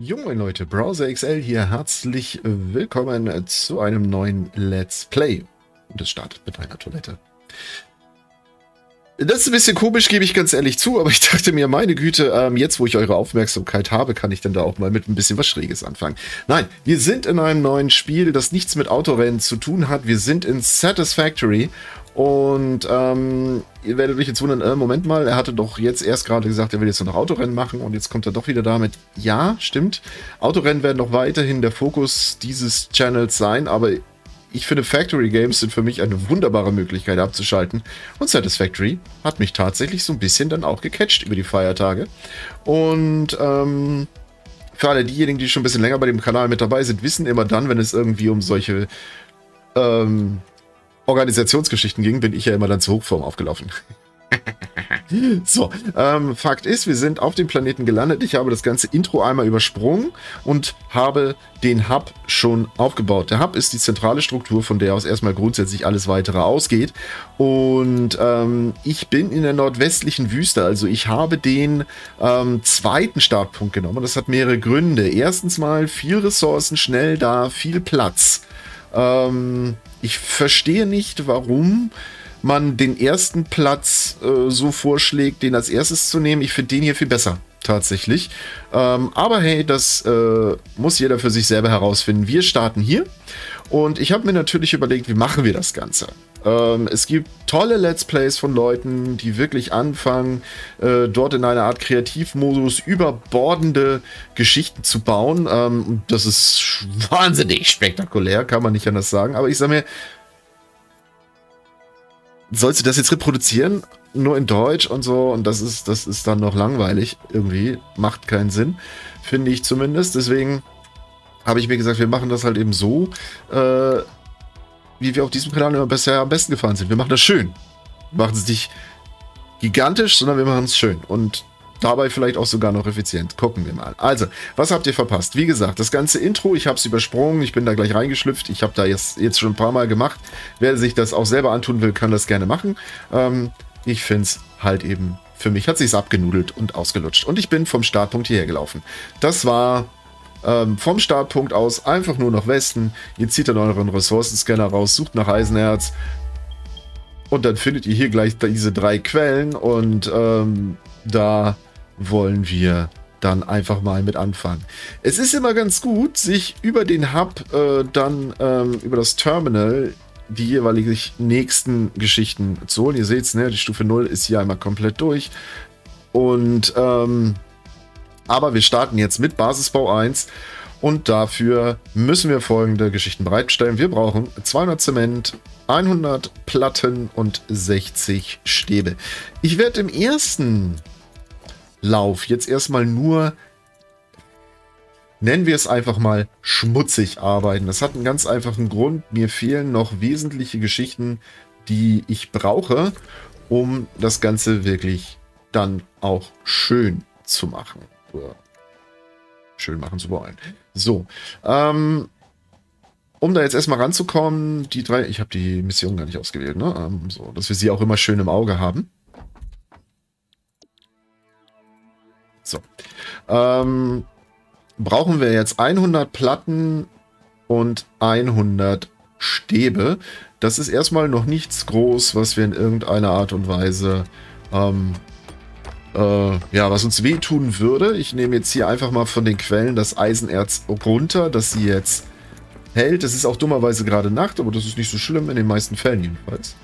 Junge Leute, BrowserXL hier, herzlich willkommen zu einem neuen Let's Play. Und es startet mit einer Toilette. Das ist ein bisschen komisch, gebe ich ganz ehrlich zu, aber ich dachte mir, meine Güte, jetzt wo ich eure Aufmerksamkeit habe, kann ich dann da auch mal mit ein bisschen was Schräges anfangen. Nein, wir sind in einem neuen Spiel, das nichts mit Autorennen zu tun hat. Wir sind in Satisfactory. Und ihr werdet euch jetzt wundern, Moment mal, er hatte doch jetzt erst gerade gesagt, er will jetzt nur noch Autorennen machen und jetzt kommt er doch wieder damit. Ja, stimmt, Autorennen werden noch weiterhin der Fokus dieses Channels sein, aber ich finde, Factory Games sind für mich eine wunderbare Möglichkeit abzuschalten. Und Satisfactory hat mich tatsächlich so ein bisschen dann auch gecatcht über die Feiertage. Und für alle diejenigen, die schon ein bisschen länger bei dem Kanal mit dabei sind, wissen immer dann, wenn es irgendwie um solche Organisationsgeschichten ging, bin ich ja immer dann zur Hochform aufgelaufen. So, Fakt ist, wir sind auf dem Planeten gelandet. Ich habe das ganze Intro einmal übersprungen und habe den Hub schon aufgebaut. Der Hub ist die zentrale Struktur, von der aus erstmal grundsätzlich alles weitere ausgeht. Und ich bin in der nordwestlichen Wüste, also ich habe den zweiten Startpunkt genommen. Das hat mehrere Gründe. Erstens mal viel Ressourcen, schnell da, viel Platz. Ich verstehe nicht, warum man den ersten Platz so vorschlägt, den als erstes zu nehmen. Ich finde den hier viel besser, tatsächlich. Aber hey, das muss jeder für sich selber herausfinden. Wir starten hier und ich habe mir natürlich überlegt, wie machen wir das Ganze? Es gibt tolle Let's Plays von Leuten, die wirklich anfangen, dort in einer Art Kreativmodus überbordende Geschichten zu bauen. Das ist wahnsinnig spektakulär, kann man nicht anders sagen. Aber ich sage mir, sollst du das jetzt reproduzieren? Nur in Deutsch und so. Und das ist dann noch langweilig. Irgendwie macht keinen Sinn, finde ich zumindest. Deswegen habe ich mir gesagt, wir machen das halt eben so, wie wir auf diesem Kanal immer bisher am besten gefahren sind. Wir machen das schön. Wir machen es nicht gigantisch, sondern wir machen es schön. Und dabei vielleicht auch sogar noch effizient. Gucken wir mal. Also, was habt ihr verpasst? Wie gesagt, das ganze Intro, ich habe es übersprungen, ich bin da gleich reingeschlüpft, ich habe da jetzt schon ein paar Mal gemacht. Wer sich das auch selber antun will, kann das gerne machen. Ich finde es halt eben, für mich hat es sich abgenudelt und ausgelutscht. Und ich bin vom Startpunkt hierher gelaufen. Das war vom Startpunkt aus einfach nur nach Westen. Ihr zieht dann euren Ressourcenscanner raus, sucht nach Eisenerz und dann findet ihr hier gleich diese drei Quellen und da wollen wir dann einfach mal mit anfangen. Es ist immer ganz gut, sich über den Hub dann über das Terminal die jeweilig nächsten Geschichten zu holen. Ihr seht es, ne? Die Stufe 0 ist hier einmal komplett durch. Und aber wir starten jetzt mit Basisbau 1 und dafür müssen wir folgende Geschichten bereitstellen. Wir brauchen 200 Zement, 100 Platten und 60 Stäbe. Ich werde im ersten Lauf jetzt erstmal nur, nennen wir es einfach mal, schmutzig arbeiten. Das hat einen ganz einfachen Grund. Mir fehlen noch wesentliche Geschichten, die ich brauche, um das Ganze wirklich dann auch schön zu machen. Oder schön machen zu wollen. So, um da jetzt erstmal ranzukommen, die drei, ich habe die Mission gar nicht ausgewählt, ne? So, dass wir sie auch immer schön im Auge haben. So, brauchen wir jetzt 100 Platten und 100 Stäbe. Das ist erstmal noch nichts groß, was wir in irgendeiner Art und Weise, ja, was uns wehtun würde. Ich nehme jetzt hier einfach mal von den Quellen das Eisenerz runter, dass sie jetzt hält. Es ist auch dummerweise gerade Nacht, aber das ist nicht so schlimm, in den meisten Fällen jedenfalls.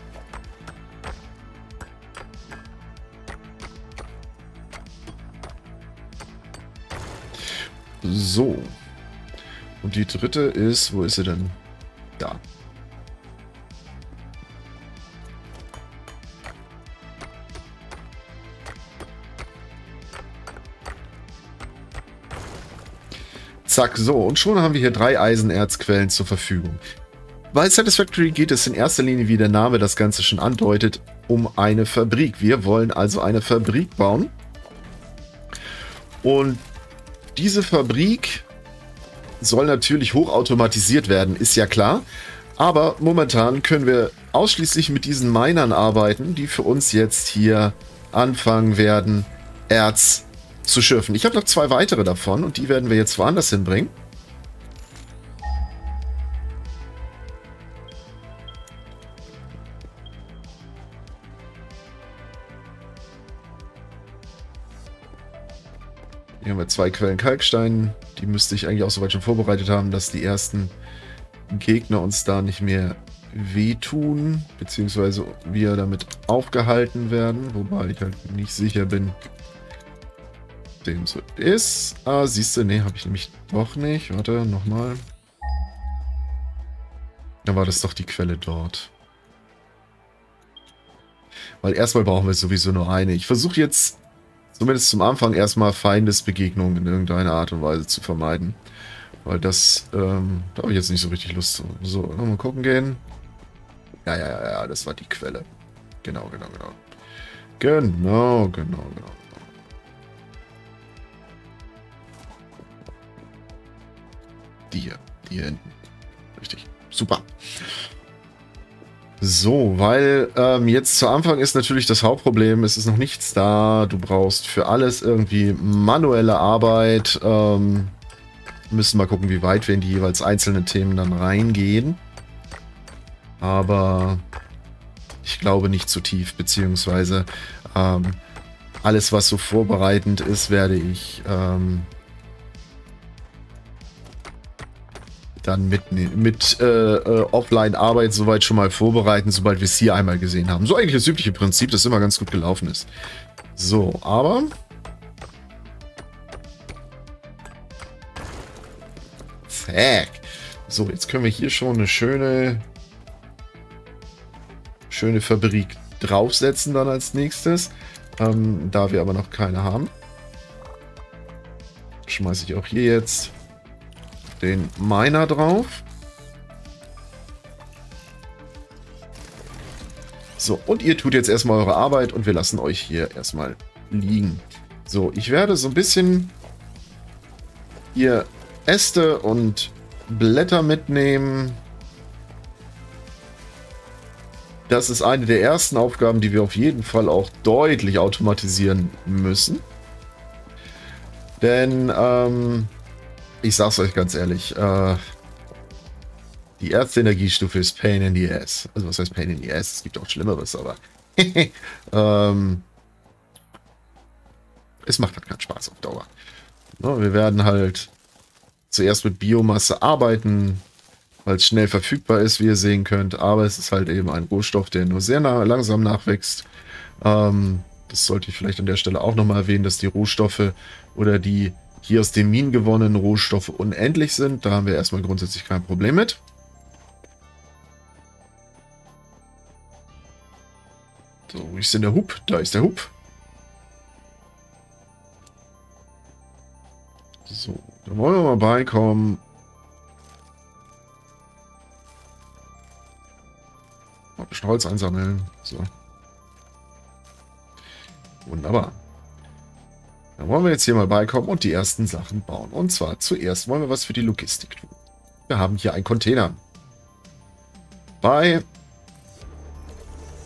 So. Und die dritte ist, wo ist sie denn? Da. Zack, so. Und schon haben wir hier drei Eisenerzquellen zur Verfügung. Bei Satisfactory geht es in erster Linie, wie der Name das Ganze schon andeutet, um eine Fabrik. Wir wollen also eine Fabrik bauen. Und diese Fabrik soll natürlich hochautomatisiert werden, ist ja klar. Aber momentan können wir ausschließlich mit diesen Minern arbeiten, die für uns jetzt hier anfangen werden, Erz zu schürfen. Ich habe noch 2 weitere davon und die werden wir jetzt woanders hinbringen. Hier haben wir 2 Quellen Kalkstein. Die müsste ich eigentlich auch soweit schon vorbereitet haben, dass die ersten Gegner uns da nicht mehr wehtun, beziehungsweise wir damit aufgehalten werden, wobei ich halt nicht sicher bin, ob dem so ist. Ah, siehst du, nee, habe ich nämlich doch nicht. Warte, nochmal. Da war das doch die Quelle dort. Weil erstmal brauchen wir sowieso nur eine. Ich versuche jetzt, zumindest zum Anfang, erstmal Feindesbegegnungen in irgendeiner Art und Weise zu vermeiden. Weil das, da habe ich jetzt nicht so richtig Lust zu. So, nochmal gucken gehen. Ja, das war die Quelle. Genau. Genau. Die hier hinten. Richtig. Super. So, weil jetzt zu Anfang ist natürlich das Hauptproblem, es ist noch nichts da. Du brauchst für alles irgendwie manuelle Arbeit, müssen mal gucken, wie weit wir in die jeweils einzelnen Themen dann reingehen. Aber ich glaube nicht zu tief, beziehungsweise alles, was so vorbereitend ist, werde ich dann mit Offline-Arbeit soweit schon mal vorbereiten, sobald wir es hier einmal gesehen haben. So eigentlich das übliche Prinzip, das immer ganz gut gelaufen ist. So, aber so, jetzt können wir hier schon eine schöne Fabrik draufsetzen dann als nächstes. Da wir aber noch keine haben, schmeiße ich auch hier jetzt den Miner drauf. So, und ihr tut jetzt erstmal eure Arbeit und wir lassen euch hier erstmal liegen. So, ich werde so ein bisschen hier Äste und Blätter mitnehmen. Das ist eine der ersten Aufgaben, die wir auf jeden Fall auch deutlich automatisieren müssen. Denn, ich sag's euch ganz ehrlich, die erste Energiestufe ist Pain in the Ass. Also was heißt Pain in the Ass? Es gibt auch Schlimmeres, aber es macht halt keinen Spaß auf Dauer. No, wir werden halt zuerst mit Biomasse arbeiten, weil es schnell verfügbar ist, wie ihr sehen könnt. Aber es ist halt eben ein Rohstoff, der nur sehr langsam nachwächst. Das sollte ich vielleicht an der Stelle auch nochmal erwähnen, dass die Rohstoffe oder die hier aus den Minen gewonnenen Rohstoffe unendlich sind. Da haben wir erstmal grundsätzlich kein Problem mit. So, wo ist denn der Hub? Da ist der Hub. So, da wollen wir mal beikommen. Mal ein bisschen Holz einsammeln. So. Wunderbar. Dann wollen wir jetzt hier mal beikommen und die ersten Sachen bauen. Und zwar zuerst wollen wir was für die Logistik tun. Wir haben hier einen Container. Bei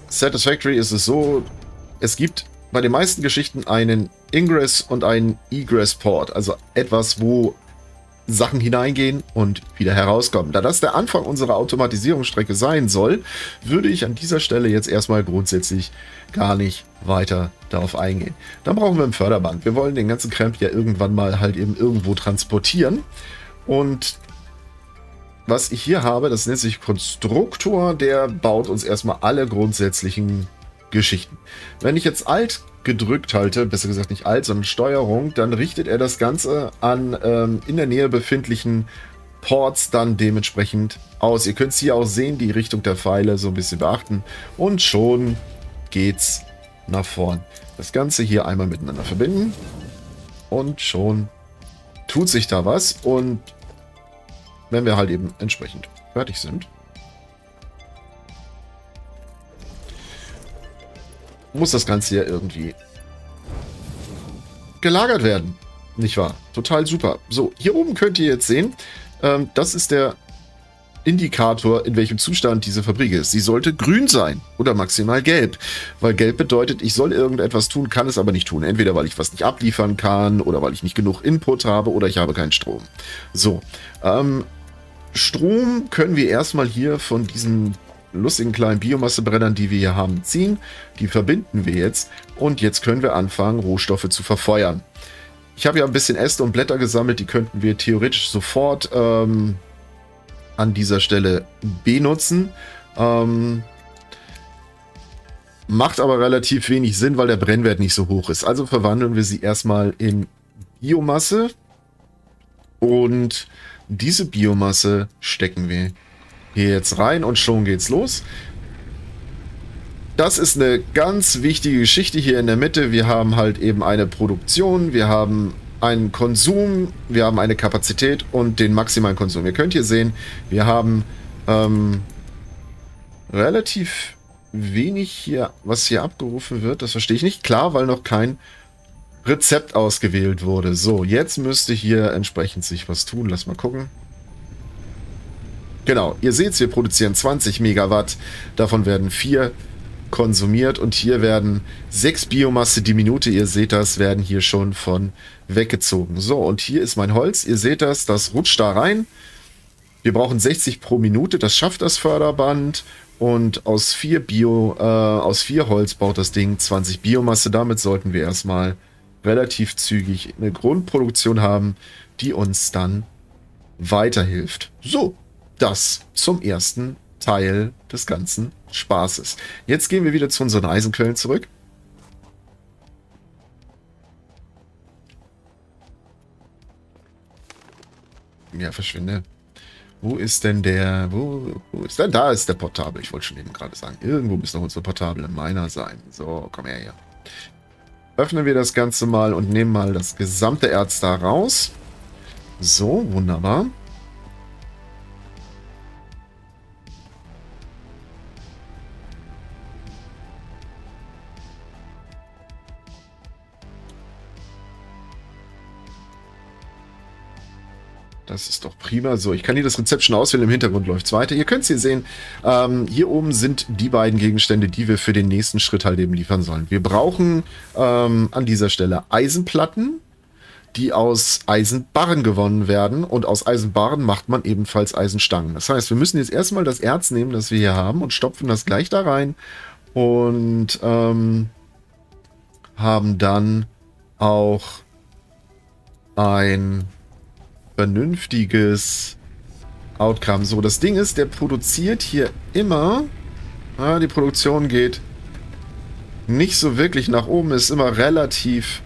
Satisfactory ist es so, es gibt bei den meisten Geschichten einen Ingress und einen Egress-Port, also etwas, wo Sachen hineingehen und wieder herauskommen. Da das der Anfang unserer Automatisierungsstrecke sein soll, würde ich an dieser Stelle jetzt erstmal grundsätzlich gar nicht weiter darauf eingehen. Dann brauchen wir ein Förderband. Wir wollen den ganzen Krempel ja irgendwann mal halt eben irgendwo transportieren. Und was ich hier habe, das nennt sich Konstruktor, der baut uns erstmal alle grundsätzlichen Geschichten. Wenn ich jetzt Alt gedrückt halte, besser gesagt nicht Alt, sondern Steuerung, dann richtet er das Ganze an in der Nähe befindlichen Ports dann dementsprechend aus. Ihr könnt es hier auch sehen, die Richtung der Pfeile so ein bisschen beachten und schon geht's nach vorn. Das Ganze hier einmal miteinander verbinden und schon tut sich da was, und wenn wir halt eben entsprechend fertig sind, muss das Ganze ja irgendwie gelagert werden. Nicht wahr? Total super. So, hier oben könnt ihr jetzt sehen, das ist der Indikator, in welchem Zustand diese Fabrik ist. Sie sollte grün sein oder maximal gelb, weil gelb bedeutet, ich soll irgendetwas tun, kann es aber nicht tun. Entweder, weil ich was nicht abliefern kann oder weil ich nicht genug Input habe oder ich habe keinen Strom. So, Strom können wir erstmal hier von diesen lustigen kleinen Biomassebrennern, die wir hier haben, ziehen. Die verbinden wir jetzt und jetzt können wir anfangen, Rohstoffe zu verfeuern. Ich habe ja ein bisschen Äste und Blätter gesammelt, die könnten wir theoretisch sofort an dieser Stelle benutzen. Macht aber relativ wenig Sinn, weil der Brennwert nicht so hoch ist. Also verwandeln wir sie erstmal in Biomasse und diese Biomasse stecken wir hier jetzt rein und schon geht's los. Das ist eine ganz wichtige Geschichte hier in der Mitte. Wir haben halt eben eine Produktion, wir haben einen Konsum, wir haben eine Kapazität und den maximalen Konsum. Ihr könnt hier sehen, wir haben relativ wenig hier, was hier abgerufen wird. Das verstehe ich nicht. Klar, weil noch kein Rezept ausgewählt wurde. So, jetzt müsste hier entsprechend sich was tun. Lass mal gucken. Genau, ihr seht es, wir produzieren 20 Megawatt. Davon werden 4 konsumiert und hier werden 6 Biomasse die Minute, ihr seht das, werden hier schon von weggezogen. So, und hier ist mein Holz, ihr seht das, das rutscht da rein. Wir brauchen 60 pro Minute, das schafft das Förderband und aus 4 Holz baut das Ding 20 Biomasse. Damit sollten wir erstmal relativ zügig eine Grundproduktion haben, die uns dann weiterhilft. So, das zum ersten Teil des ganzen Spaßes. Jetzt gehen wir wieder zu unseren Eisenquellen zurück. Ja, verschwinde. Wo ist denn der... Wo ist denn... Da ist der Portable. Ich wollte schon eben gerade sagen, irgendwo muss noch unsere Portable Miner sein. So, komm her hier. Öffnen wir das Ganze mal und nehmen mal das gesamte Erz da raus. So, wunderbar. Das ist doch prima. So, ich kann hier das Rezept schon auswählen. Im Hintergrund läuft es weiter. Ihr könnt es hier sehen. Hier oben sind die beiden Gegenstände, die wir für den nächsten Schritt halt eben liefern sollen. Wir brauchen an dieser Stelle Eisenplatten, die aus Eisenbarren gewonnen werden. Und aus Eisenbarren macht man ebenfalls Eisenstangen. Das heißt, wir müssen jetzt erstmal das Erz nehmen, das wir hier haben, und stopfen das gleich da rein. Und haben dann auch ein vernünftiges Outcome. So, das Ding ist, der produziert hier immer. Die Produktion geht nicht so wirklich nach oben, ist immer relativ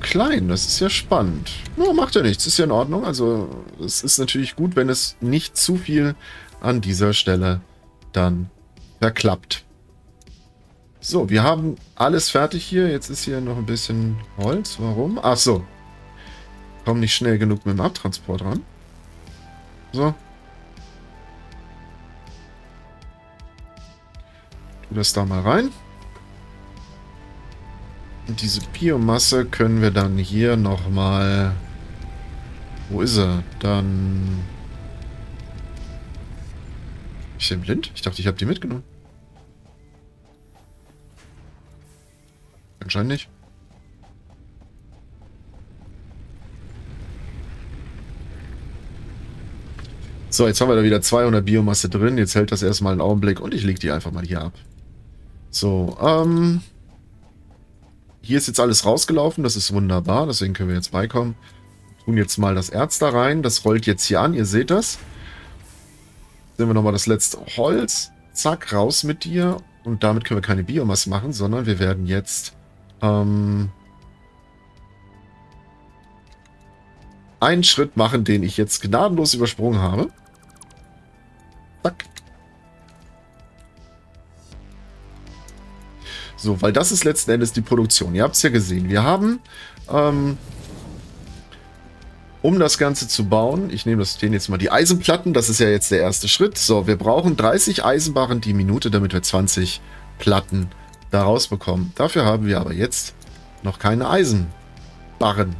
klein. Das ist ja spannend. No, macht ja nichts, ist ja in Ordnung. Also, es ist natürlich gut, wenn es nicht zu viel an dieser Stelle dann verklappt. So, wir haben alles fertig hier. Jetzt ist hier noch ein bisschen Holz. Warum? Ach so. Komm nicht schnell genug mit dem Abtransport ran. So. Tu das da mal rein. Und diese Biomasse können wir dann hier nochmal... Wo ist er? Dann... Ich bin blind? Ich dachte, ich habe die mitgenommen. Anscheinend nicht. So, jetzt haben wir da wieder 200 Biomasse drin. Jetzt hält das erstmal einen Augenblick und ich lege die einfach mal hier ab. So, hier ist jetzt alles rausgelaufen. Das ist wunderbar. Deswegen können wir jetzt beikommen. Tun jetzt mal das Erz da rein. Das rollt jetzt hier an. Ihr seht das. Nehmen wir nochmal das letzte Holz. Zack, raus mit dir. Und damit können wir keine Biomasse machen, sondern wir werden jetzt einen Schritt machen, den ich jetzt gnadenlos übersprungen habe. Zack. So, weil das ist letzten Endes die Produktion. Ihr habt es ja gesehen. Wir haben, um das Ganze zu bauen, ich nehme das jetzt mal die Eisenplatten, das ist ja jetzt der erste Schritt. So, wir brauchen 30 Eisenbarren die Minute, damit wir 20 Platten daraus bekommen. Dafür haben wir aber jetzt noch keine Eisenbarren.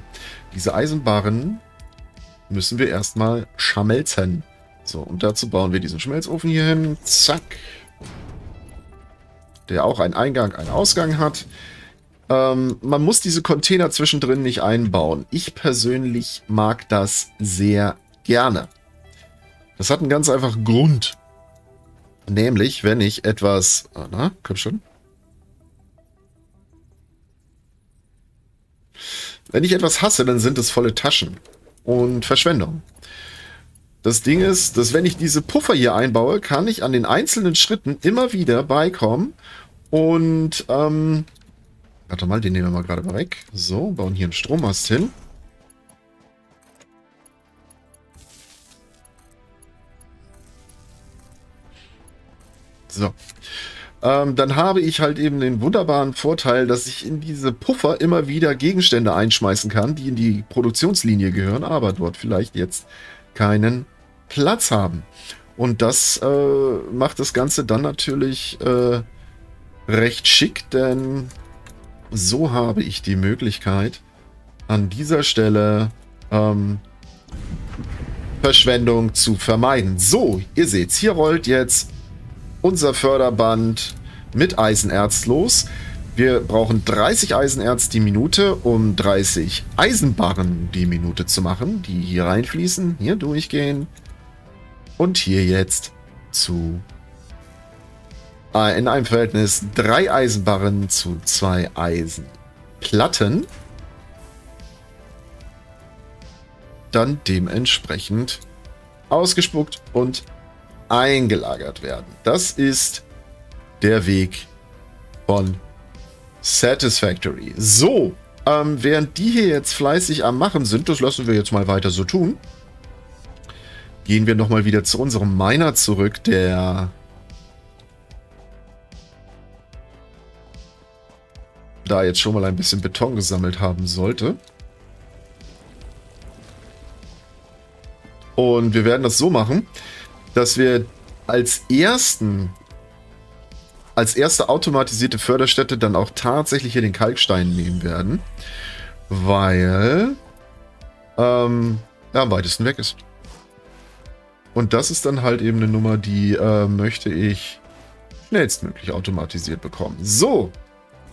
Diese Eisenbarren müssen wir erstmal schmelzen. So, und dazu bauen wir diesen Schmelzofen hier hin. Zack. Der auch einen Eingang, einen Ausgang hat. Man muss diese Container zwischendrin nicht einbauen. Ich persönlich mag das sehr gerne. Das hat einen ganz einfachen Grund. Nämlich, wenn ich etwas... Na, komm schon. Wenn ich etwas hasse, dann sind es volle Taschen. Und Verschwendung. Das Ding ist, dass wenn ich diese Puffer hier einbaue, kann ich an den einzelnen Schritten immer wieder beikommen. Und, warte mal, den nehmen wir mal gerade mal weg. So, bauen hier einen Strommast hin. So. Dann habe ich halt eben den wunderbaren Vorteil, dass ich in diese Puffer immer wieder Gegenstände einschmeißen kann, die in die Produktionslinie gehören, aber dort vielleicht jetzt keinen Platz haben. Und das macht das Ganze dann natürlich recht schick, denn so habe ich die Möglichkeit, an dieser Stelle Verschwendung zu vermeiden. So, ihr seht's, hier rollt jetzt unser Förderband mit Eisenerz los. Wir brauchen 30 Eisenerz die Minute, um 30 Eisenbarren die Minute zu machen, die hier reinfließen, hier durchgehen und hier jetzt zu in einem Verhältnis 3 Eisenbarren zu 2 Eisenplatten dann dementsprechend ausgespuckt und eingelagert werden. Das ist der Weg von Satisfactory. So, während die hier jetzt fleißig am Machen sind, das lassen wir jetzt mal weiter so tun, gehen wir nochmal wieder zu unserem Miner zurück, der da jetzt schon mal ein bisschen Beton gesammelt haben sollte. Und wir werden das so machen, dass wir als erste automatisierte Förderstätte dann auch tatsächlich hier den Kalkstein nehmen werden, weil er am weitesten weg ist. Und das ist dann halt eben eine Nummer, die möchte ich schnellstmöglich automatisiert bekommen. So,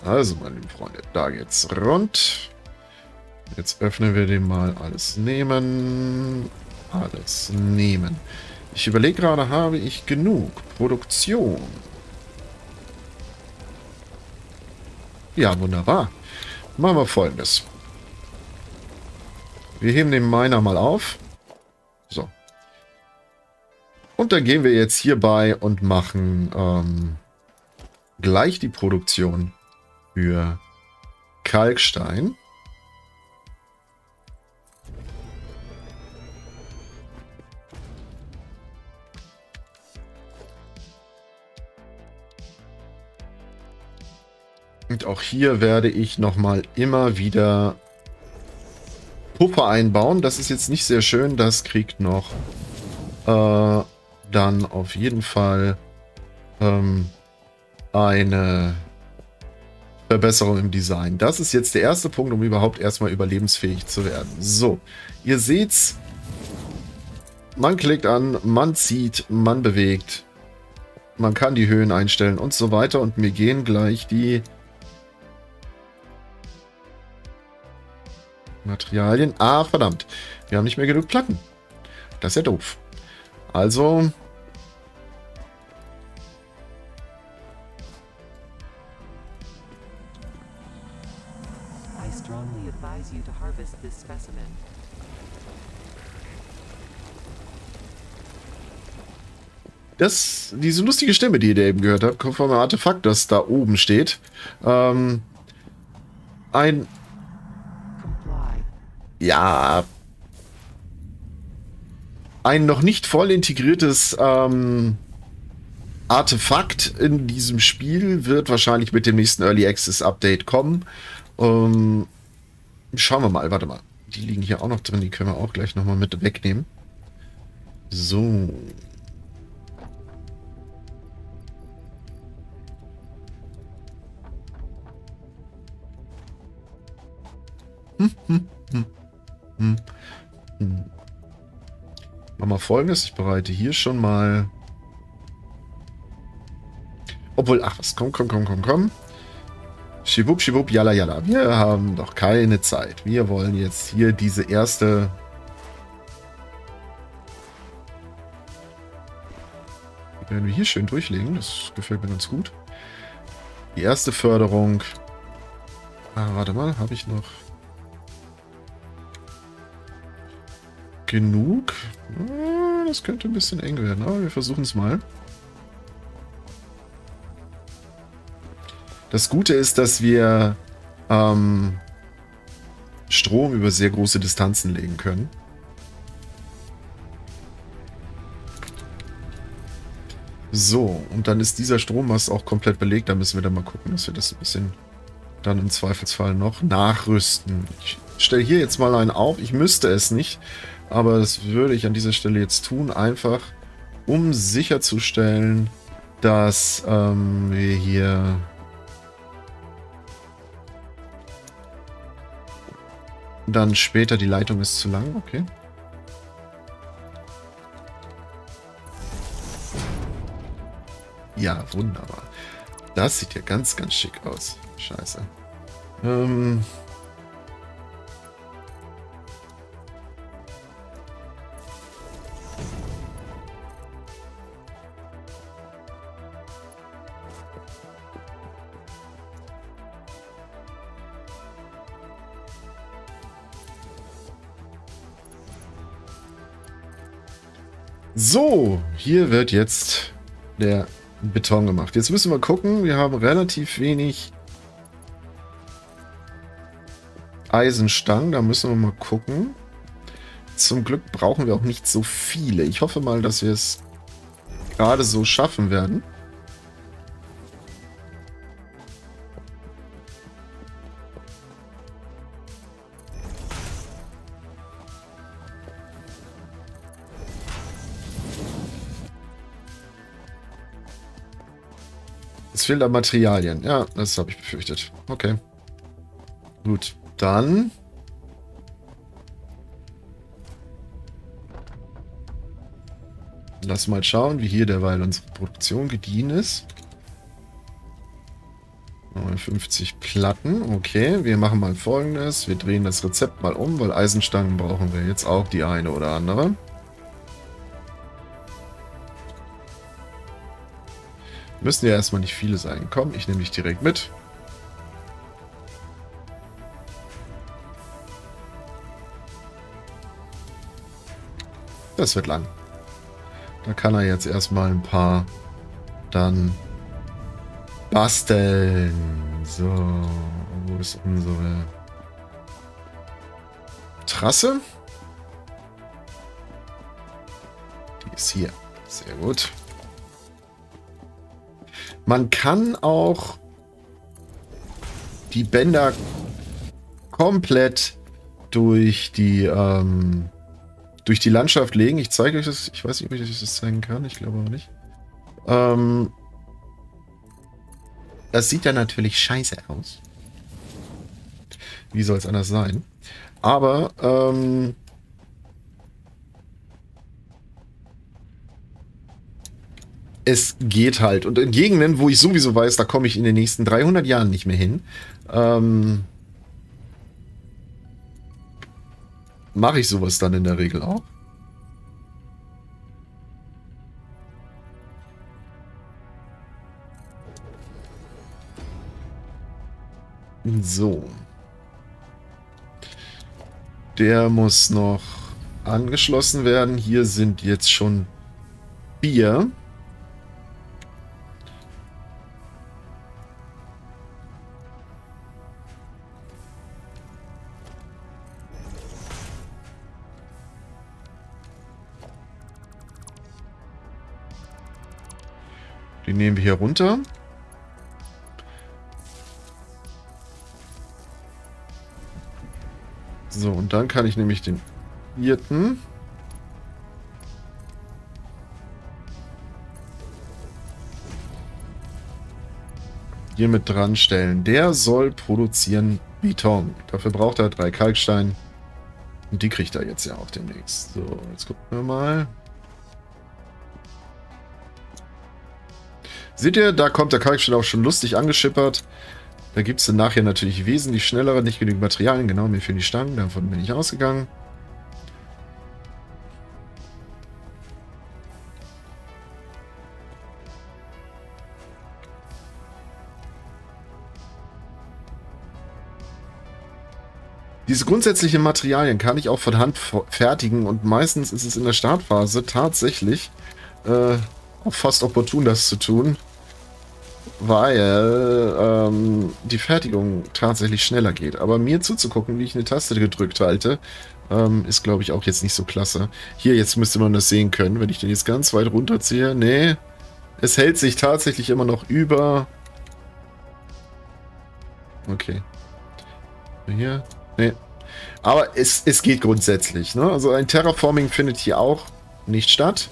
also meine lieben Freunde, da geht's rund. Jetzt öffnen wir den mal. Alles nehmen. Alles nehmen. Ich überlege gerade, habe ich genug Produktion? Ja, wunderbar. Machen wir Folgendes. Wir heben den Miner mal auf. So. Und dann gehen wir jetzt hierbei und machen gleich die Produktion für Kalkstein. Und auch hier werde ich nochmal immer wieder Puffer einbauen. Das ist jetzt nicht sehr schön. Das kriegt noch dann auf jeden Fall eine Verbesserung im Design. Das ist jetzt der erste Punkt, um überhaupt erstmal überlebensfähig zu werden. So, ihr seht's. Man klickt an, man zieht, man bewegt. Man kann die Höhen einstellen und so weiter. Und mir gehen gleich die Materialien. Ah, verdammt. Wir haben nicht mehr genug Platten. Das ist ja doof. Also. Diese lustige Stimme, die ihr da eben gehört habt, kommt von einem Artefakt, das da oben steht. Ein noch nicht voll integriertes Artefakt in diesem Spiel wird wahrscheinlich mit dem nächsten Early Access Update kommen. Schauen wir mal, warte mal. Die liegen hier auch noch drin, die können wir auch gleich nochmal mit wegnehmen. So. Mach mal Folgendes, ich bereite hier schon mal... Obwohl, ach was, komm. Schibub, jalla. Wir haben doch keine Zeit. Wir wollen jetzt hier diese erste... Die werden wir hier schön durchlegen, das gefällt mir ganz gut. Die erste Förderung... Ah, warte mal, habe ich noch... genug? Das könnte ein bisschen eng werden, aber wir versuchen es mal. Das Gute ist, dass wir Strom über sehr große Distanzen legen können. So, und dann ist dieser Strommast auch komplett belegt. Da müssen wir dann mal gucken, dass wir das ein bisschen dann im Zweifelsfall noch nachrüsten. Ich stelle hier jetzt mal einen auf. Ich müsste es nicht, aber das würde ich an dieser Stelle jetzt tun. Einfach, um sicherzustellen, dass wir hier... Dann später, die Leitung ist zu lang, okay. Ja, wunderbar. Das sieht ja ganz, ganz schick aus. Scheiße. So, hier wird jetzt der Beton gemacht. Jetzt müssen wir gucken, wir haben relativ wenig Eisenstangen, da müssen wir mal gucken. Zum Glück brauchen wir auch nicht so viele. Ich hoffe mal, dass wir es gerade so schaffen werden. Es fehlt an Materialien. Ja, das habe ich befürchtet. Okay. Gut, dann... Lass mal schauen, wie hier derweil unsere Produktion gediehen ist. 59 Platten. Okay, wir machen mal Folgendes. Wir drehen das Rezept mal um, weil Eisenstangen brauchen wir jetzt auch die eine oder andere. Müssen ja erstmal nicht viele sein. Komm, ich nehme dich direkt mit. Das wird lang. Da kann er jetzt erstmal ein paar dann basteln. So, wo ist unsere Trasse? Die ist hier. Sehr gut. Man kann auch die Bänder komplett durch die Landschaft legen. Ich zeige euch das. Ich weiß nicht, ob ich das zeigen kann. Ich glaube aber nicht. Das sieht ja natürlich scheiße aus. Wie soll es anders sein? Aber es geht halt. Und in Gegenden, wo ich sowieso weiß, da komme ich in den nächsten 300 Jahren nicht mehr hin, mache ich sowas dann in der Regel auch. So. Der muss noch angeschlossen werden. Hier sind jetzt schon Bier. Die nehmen wir hier runter. So, und dann kann ich nämlich den vierten. Hier mit dran stellen. Der soll produzieren Beton. Dafür braucht er 3 Kalkstein. Und die kriegt er jetzt ja auch demnächst. So, jetzt gucken wir mal. Seht ihr, da kommt der Kalkstein auch schon lustig angeschippert. Da gibt es dann nachher natürlich wesentlich schnellere, nicht genügend Materialien. Genau, mir fehlen die Stangen, davon bin ich ausgegangen. Diese grundsätzlichen Materialien kann ich auch von Hand fertigen und meistens ist es in der Startphase tatsächlich auch fast opportun, das zu tun, weil die Fertigung tatsächlich schneller geht. Aber mir zuzugucken, wie ich eine Taste gedrückt halte, ist, glaube ich, auch jetzt nicht so klasse. Hier, jetzt müsste man das sehen können, wenn ich den jetzt ganz weit runterziehe. Nee, es hält sich tatsächlich immer noch über... Okay. Hier... Nee. Aber es geht grundsätzlich. Ne? Also ein Terraforming findet hier auch nicht statt.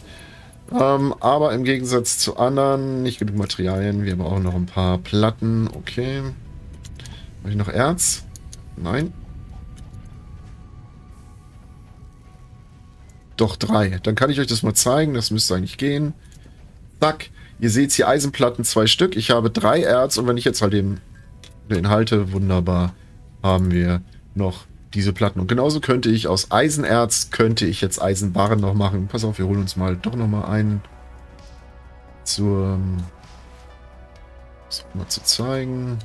Aber im Gegensatz zu anderen, nicht genug Materialien. Wir brauchen noch ein paar Platten. Okay. Habe ich noch Erz? Nein. Doch 3. Dann kann ich euch das mal zeigen. Das müsste eigentlich gehen. Zack. Ihr seht hier Eisenplatten, 2 Stück. Ich habe 3 Erz und wenn ich jetzt halt eben den halte, wunderbar, haben wir noch diese Platten. Und genauso könnte ich aus Eisenerz, könnte ich jetzt Eisenbarren noch machen. Pass auf, wir holen uns mal doch nochmal einen zur... mal zu zeigen.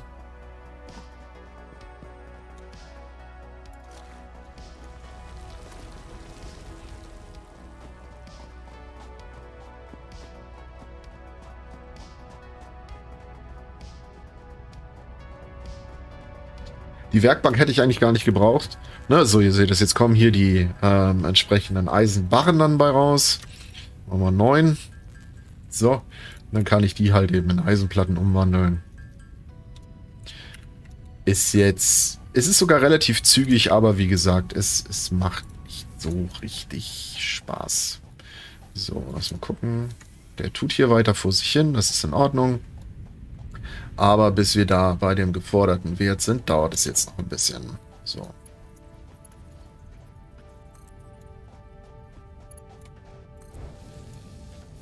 Die Werkbank hätte ich eigentlich gar nicht gebraucht. Ne, so, ihr seht das. Jetzt kommen hier die entsprechenden Eisenbarren dann bei raus. Machen wir 9. So, und dann kann ich die halt eben in Eisenplatten umwandeln. Ist jetzt... Es ist sogar relativ zügig, aber wie gesagt, es macht nicht so richtig Spaß. So, lass mal gucken. Der tut hier weiter vor sich hin. Das ist in Ordnung. Aber bis wir da bei dem geforderten Wert sind, dauert es jetzt noch ein bisschen. So.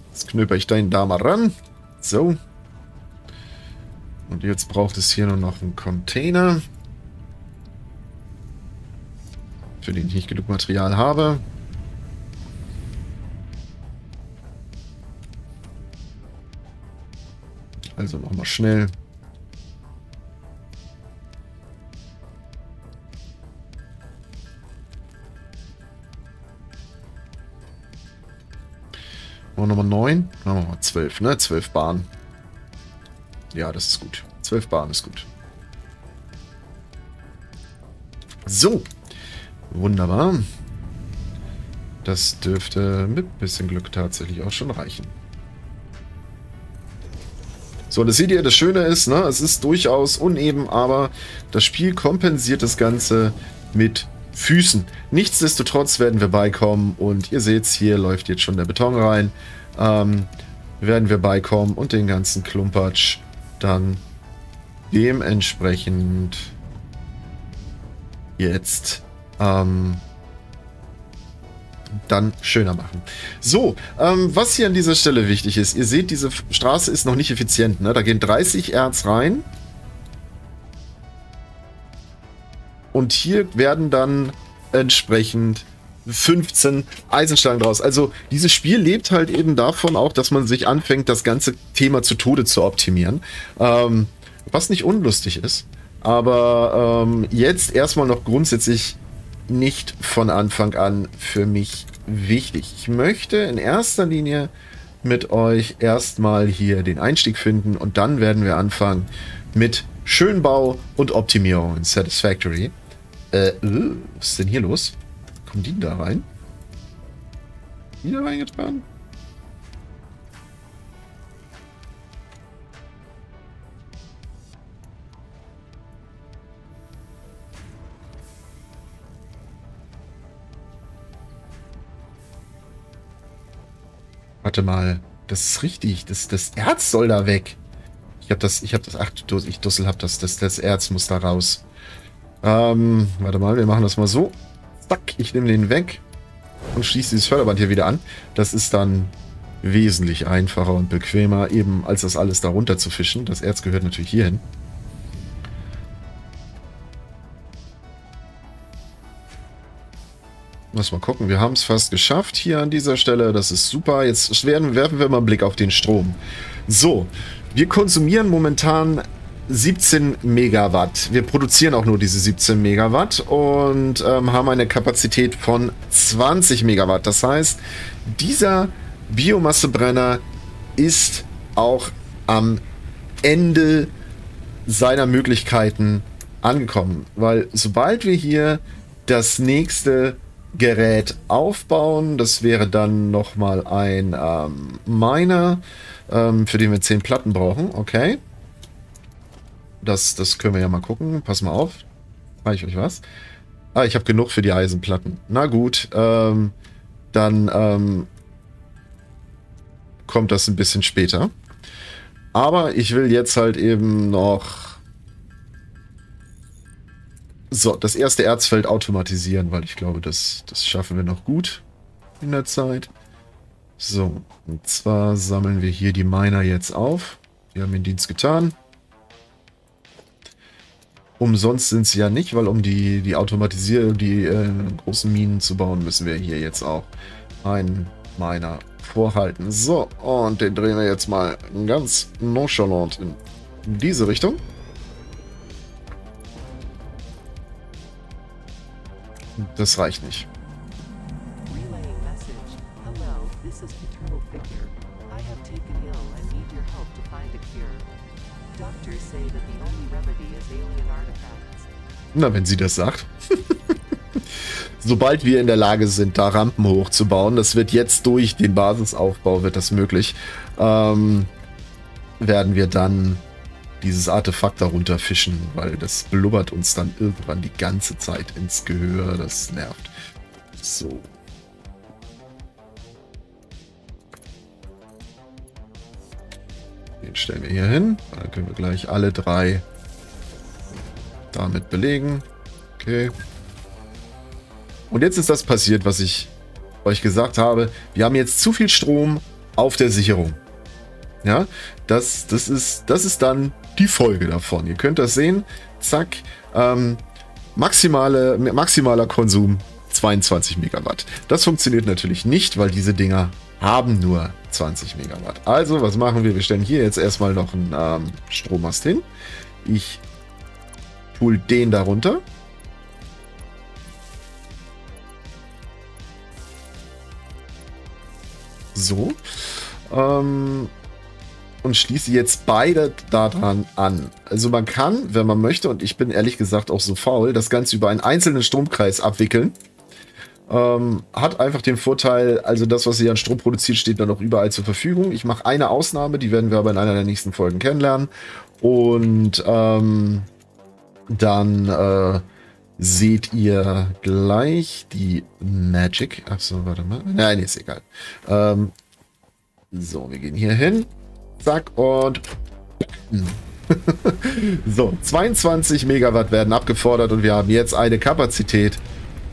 Jetzt knöper ich den da mal ran. So. Und jetzt braucht es hier nur noch einen Container, für den ich nicht genug Material habe. Also nochmal schnell. Machen wir nochmal 9. Machen wir mal 12, ne? 12 Bahnen. Ja, das ist gut. 12 Bahnen ist gut. So. Wunderbar. Das dürfte mit ein bisschen Glück tatsächlich auch schon reichen. So, das seht ihr, das Schöne ist, ne, es ist durchaus uneben, aber das Spiel kompensiert das Ganze mit Füßen. Nichtsdestotrotz werden wir beikommen und ihr seht es, hier läuft jetzt schon der Beton rein. Werden wir beikommen und den ganzen Klumpatsch dann dementsprechend jetzt dann schöner machen. So, was hier an dieser Stelle wichtig ist, ihr seht, diese Straße ist noch nicht effizient, ne? Da gehen 30 Erz rein. Und hier werden dann entsprechend 15 Eisenstangen draus. Also dieses Spiel lebt halt eben davon auch, dass man sich anfängt, das ganze Thema zu Tode zu optimieren. Was nicht unlustig ist, aber jetzt erstmal noch grundsätzlich nicht von Anfang an für mich wichtig. Ich möchte in erster Linie mit euch erstmal hier den Einstieg finden und dann werden wir anfangen mit Schönbau und Optimierung in Satisfactory. Was ist denn hier los? Kommen die da rein? Die da reingetragen? Warte mal, das ist richtig. Das Erz soll da weg. Das Erz muss da raus. Warte mal, wir machen das mal so. Zack, ich nehme den weg und schließe dieses Förderband hier wieder an. Das ist dann wesentlich einfacher und bequemer, eben als das alles da runter zu fischen. Das Erz gehört natürlich hier hin. Lass mal gucken, wir haben es fast geschafft hier an dieser Stelle. Das ist super. Jetzt werfen wir mal einen Blick auf den Strom. So, wir konsumieren momentan 17 Megawatt. Wir produzieren auch nur diese 17 Megawatt und haben eine Kapazität von 20 Megawatt. Das heißt, dieser Biomassebrenner ist auch am Ende seiner Möglichkeiten angekommen. Weil sobald wir hier das nächste Gerät aufbauen, das wäre dann nochmal ein Miner, für den wir 10 Platten brauchen. Okay. Das können wir ja mal gucken. Pass mal auf. Zeige ich euch was? Ah, ich habe genug für die Eisenplatten. Na gut. Dann kommt das ein bisschen später. Aber ich will jetzt halt eben noch so das erste Erzfeld automatisieren, weil ich glaube, das schaffen wir noch gut in der Zeit. So, und zwar sammeln wir hier die Miner jetzt auf. Wir haben den Dienst getan. Umsonst sind sie ja nicht, weil um die Automatisierung, die großen Minen zu bauen, müssen wir hier jetzt auch einen Miner vorhalten. So, und den drehen wir jetzt mal ganz nonchalant in diese Richtung. Das reicht nicht. Na, wenn sie das sagt. Sobald wir in der Lage sind, da Rampen hochzubauen, das wird jetzt durch den Basisaufbau wird das möglich, werden wir dann dieses Artefakt darunter fischen, weil das blubbert uns dann irgendwann die ganze Zeit ins Gehör, das nervt. So. Den stellen wir hier hin, dann können wir gleich alle drei damit belegen. Okay. Und jetzt ist das passiert, was ich euch gesagt habe. Wir haben jetzt zu viel Strom auf der Sicherung. Ja, das ist dann die Folge davon. Ihr könnt das sehen. Zack. Maximaler Konsum 22 Megawatt. Das funktioniert natürlich nicht, weil diese Dinger haben nur 20 Megawatt. Also, was machen wir? Wir stellen hier jetzt erstmal noch einen Strommast hin. Ich pull den darunter. So. Und schließe jetzt beide daran an. Also man kann, wenn man möchte, und ich bin ehrlich gesagt auch so faul, das Ganze über einen einzelnen Stromkreis abwickeln. Hat einfach den Vorteil, also das, was ihr an Strom produziert, steht dann auch überall zur Verfügung. Ich mache eine Ausnahme, die werden wir aber in einer der nächsten Folgen kennenlernen. Und dann seht ihr gleich die Magic. Achso, warte mal. Nein, ist egal. So, wir gehen hier hin. Zack und so, 22 Megawatt werden abgefordert und wir haben jetzt eine Kapazität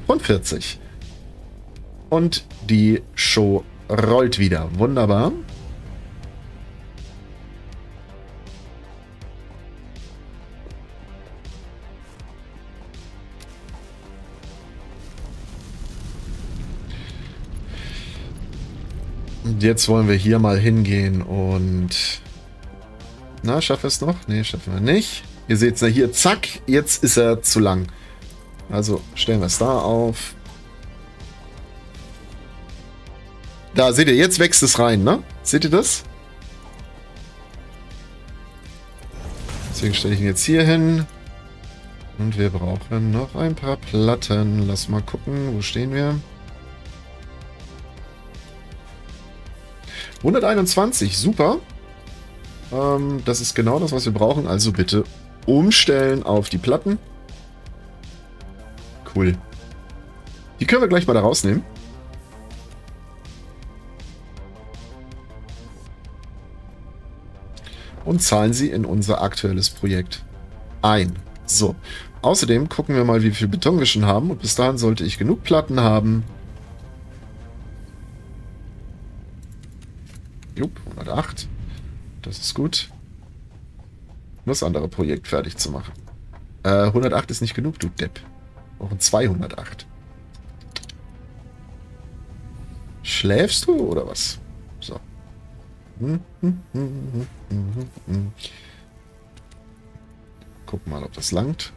von 40. Und die Show rollt wieder. Wunderbar. Jetzt wollen wir hier mal hingehen und... Na, schaffen wir es noch? Ne, schaffen wir nicht. Ihr seht es ja hier, zack, jetzt ist er zu lang. Also stellen wir es da auf. Da, seht ihr, jetzt wächst es rein, ne? Seht ihr das? Deswegen stelle ich ihn jetzt hier hin. Und wir brauchen noch ein paar Platten. Lass mal gucken, wo stehen wir? 121, super. Das ist genau das, was wir brauchen. Also bitte umstellen auf die Platten. Cool. Die können wir gleich mal da rausnehmen. Und zahlen sie in unser aktuelles Projekt ein. So, Außerdem gucken wir mal, wie viel Beton wir schon haben. Und bis dahin sollte ich genug Platten haben. Jupp, 108. Das ist gut. Nur das andere Projekt fertig zu machen. 108 ist nicht genug, du Depp. Wir brauchen 208. Schläfst du oder was? So. Guck mal, ob das langt.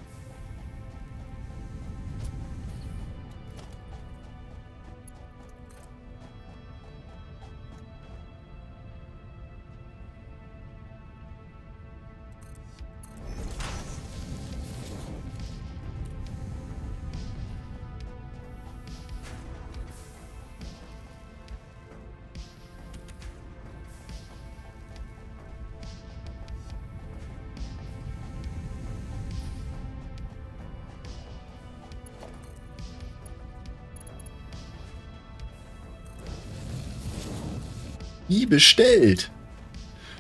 Bestellt.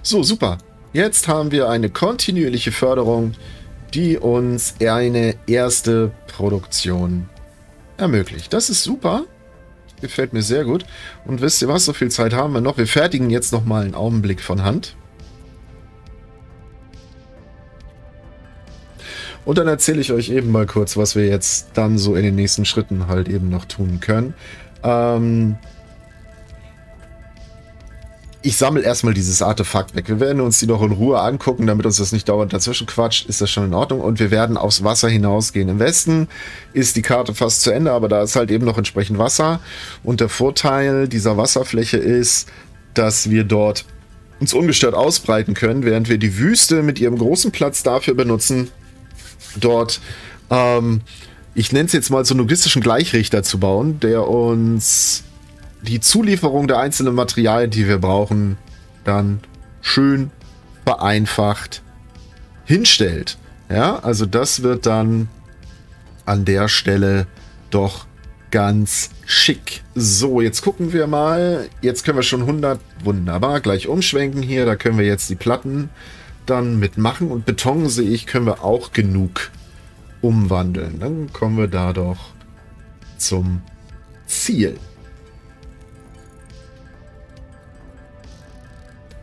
So, super. Jetzt haben wir eine kontinuierliche Förderung, die uns eine erste Produktion ermöglicht. Das ist super. Gefällt mir sehr gut. Und wisst ihr was? So viel Zeit haben wir noch. Wir fertigen jetzt noch mal einen Augenblick von Hand. Und dann erzähle ich euch eben mal kurz, was wir jetzt dann so in den nächsten Schritten halt eben noch tun können. Ich sammle erstmal dieses Artefakt weg. Wir werden uns die noch in Ruhe angucken, damit uns das nicht dauernd dazwischen quatscht. Ist das schon in Ordnung? Und wir werden aufs Wasser hinausgehen. Im Westen ist die Karte fast zu Ende, aber da ist halt eben noch entsprechend Wasser. Und der Vorteil dieser Wasserfläche ist, dass wir dort uns ungestört ausbreiten können, während wir die Wüste mit ihrem großen Platz dafür benutzen, dort, ich nenne es jetzt mal so einen logistischen Gleichrichter zu bauen, der uns die Zulieferung der einzelnen Materialien, die wir brauchen, dann schön vereinfacht hinstellt. Ja, also das wird dann an der Stelle doch ganz schick. So, jetzt gucken wir mal. Jetzt können wir schon 100, wunderbar, gleich umschwenken hier. Da können wir jetzt die Platten dann mitmachen. Und Beton, sehe ich, können wir auch genug umwandeln. Dann kommen wir da doch zum Ziel.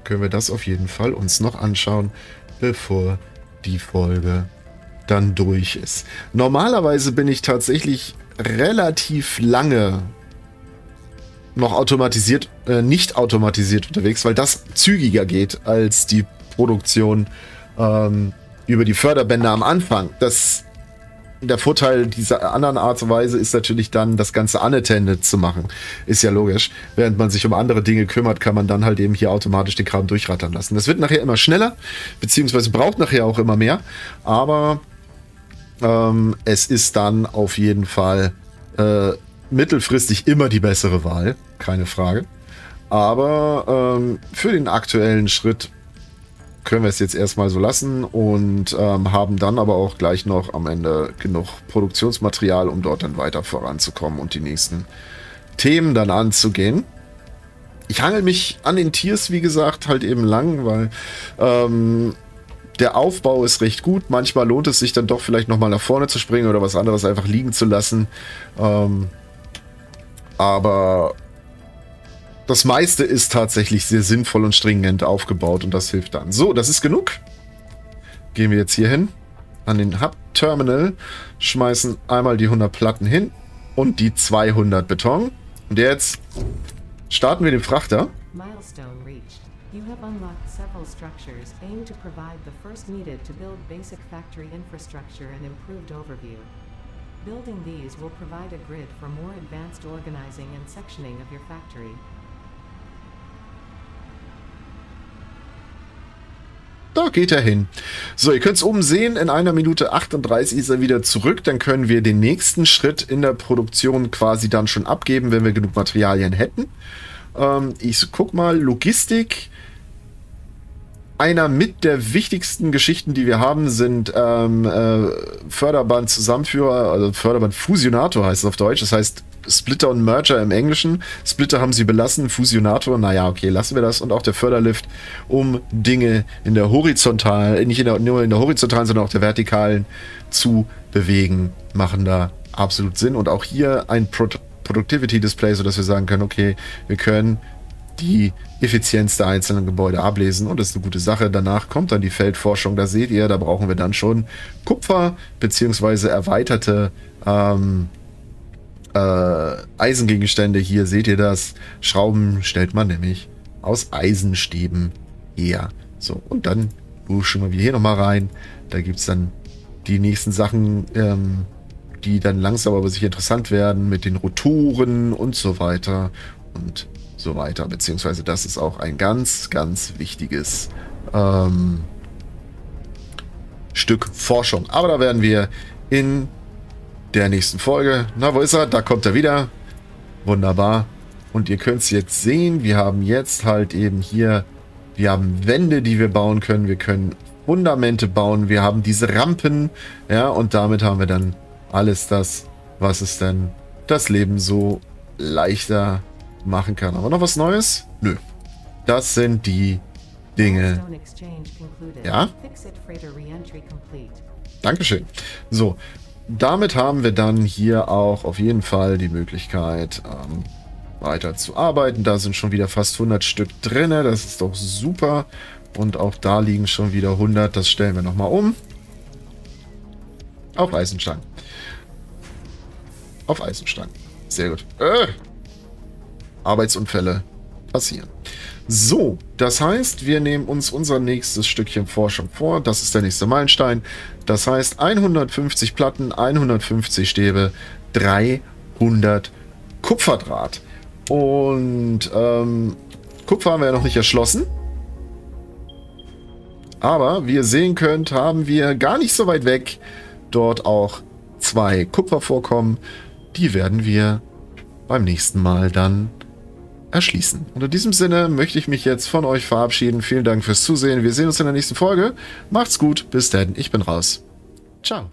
Können wir das auf jeden Fall uns noch anschauen, bevor die Folge dann durch ist. Normalerweise bin ich tatsächlich relativ lange noch automatisiert, nicht automatisiert unterwegs, weil das zügiger geht als die Produktion über die Förderbänder am Anfang. Der Vorteil dieser anderen Art und Weise ist natürlich dann, das Ganze unattended zu machen. Ist ja logisch. Während man sich um andere Dinge kümmert, kann man dann halt eben hier automatisch den Kram durchrattern lassen. Das wird nachher immer schneller, beziehungsweise braucht nachher auch immer mehr. Aber es ist dann auf jeden Fall mittelfristig immer die bessere Wahl. Keine Frage. Aber für den aktuellen Schritt können wir es jetzt erstmal so lassen und haben dann aber auch gleich noch am Ende genug Produktionsmaterial, um dort dann weiter voranzukommen und die nächsten Themen dann anzugehen. Ich hangel mich an den Tiers, wie gesagt, halt eben lang, weil der Aufbau ist recht gut. Manchmal lohnt es sich dann doch vielleicht nochmal nach vorne zu springen oder was anderes einfach liegen zu lassen. Aber das meiste ist tatsächlich sehr sinnvoll und stringent aufgebaut und das hilft dann. So, das ist genug. Gehen wir jetzt hier hin an den Hub-Terminal, schmeißen einmal die 100 Platten hin und die 200 Beton. Und jetzt starten wir den Frachter. Milestone reached. You have unlocked several structures aimed to provide the first needed to build basic factory infrastructure and improved overview. Building these will provide a grid for more advanced organizing and sectioning of your factory. Da geht er hin. So, ihr könnt es oben sehen, in einer Minute 38 ist er wieder zurück. Dann können wir den nächsten Schritt in der Produktion quasi dann schon abgeben, wenn wir genug Materialien hätten. Ich guck mal, Logistik. Einer mit der wichtigsten Geschichten, die wir haben, sind Förderband-Zusammenführer, also Förderband-Fusionator heißt es auf Deutsch. Das heißt, Splitter und Merger im Englischen. Splitter haben sie belassen, Fusionator, naja, okay, lassen wir das. Und auch der Förderlift, um Dinge in der horizontalen, nicht nur in der horizontalen, sondern auch der vertikalen zu bewegen, machen da absolut Sinn. Und auch hier ein Productivity-Display, sodass wir sagen können, okay, wir können die Effizienz der einzelnen Gebäude ablesen und das ist eine gute Sache. Danach kommt dann die Feldforschung, da seht ihr, da brauchen wir dann schon Kupfer bzw. erweiterte Eisengegenstände. Hier seht ihr das, Schrauben stellt man nämlich aus Eisenstäben her. So, und dann schauen wir hier nochmal rein, da gibt es dann die nächsten Sachen, die dann langsam aber sicher interessant werden mit den Rotoren und so weiter und so weiter, beziehungsweise das ist auch ein ganz, ganz wichtiges Stück Forschung. Aber da werden wir in der nächsten Folge, na wo ist er? Da kommt er wieder. Wunderbar. Und ihr könnt es jetzt sehen, wir haben jetzt halt eben hier, wir haben Wände, die wir bauen können, wir können Fundamente bauen, wir haben diese Rampen, ja, und damit haben wir dann alles das, was es denn das Leben so leichter machen kann. Aber noch was Neues? Nö. Das sind die Dinge. Ja? Dankeschön. So, damit haben wir dann hier auch auf jeden Fall die Möglichkeit, weiter zu arbeiten. Da sind schon wieder fast 100 Stück drin. Das ist doch super. Und auch da liegen schon wieder 100. Das stellen wir nochmal um. Auf Eisenstangen. Auf Eisenstangen. Sehr gut. Arbeitsunfälle passieren. So, das heißt, wir nehmen uns unser nächstes Stückchen Forschung vor. Das ist der nächste Meilenstein. Das heißt, 150 Platten, 150 Stäbe, 300 Kupferdraht. Und Kupfer haben wir ja noch nicht erschlossen. Aber wie ihr sehen könnt, haben wir gar nicht so weit weg dort auch 2 Kupfervorkommen. Die werden wir beim nächsten Mal dann erschließen. Und in diesem Sinne möchte ich mich jetzt von euch verabschieden. Vielen Dank fürs Zusehen. Wir sehen uns in der nächsten Folge. Macht's gut. Bis dann. Ich bin raus. Ciao.